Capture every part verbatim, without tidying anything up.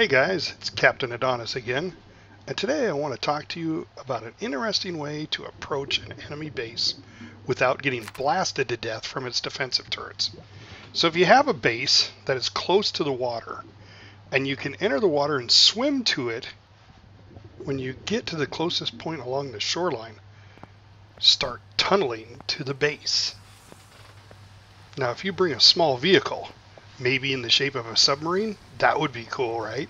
Hey guys, it's Captain Adonis again, and today I want to talk to you about an interesting way to approach an enemy base without getting blasted to death from its defensive turrets. So if you have a base that is close to the water, and you can enter the water and swim to it, when you get to the closest point along the shoreline, start tunneling to the base. Now if you bring a small vehicle, maybe in the shape of a submarine, that would be cool, right?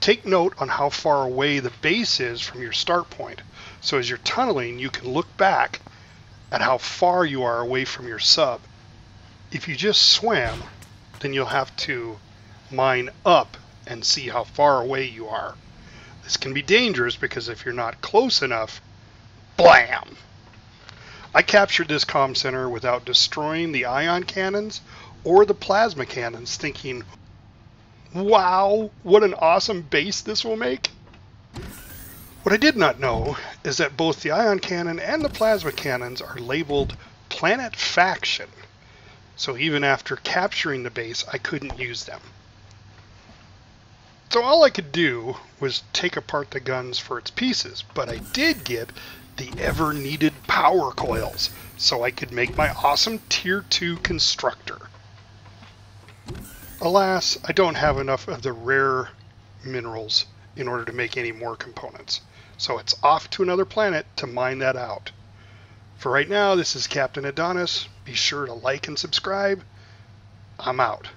Take note on how far away the base is from your start point. So as you're tunneling, you can look back at how far you are away from your sub. If you just swam, then you'll have to mine up and see how far away you are. This can be dangerous because if you're not close enough, blam! I captured this comm center without destroying the ion cannons or the plasma cannons, thinking, wow, what an awesome base this will make. What I did not know is that both the ion cannon and the plasma cannons are labeled Planet Faction, so even after capturing the base, I couldn't use them. So all I could do was take apart the guns for its pieces, but I did get the ever-needed power coils, so I could make my awesome tier two constructor. Alas, I don't have enough of the rare minerals in order to make any more components, so it's off to another planet to mine that out. For right now, this is Captain Adonis. Be sure to like and subscribe. I'm out.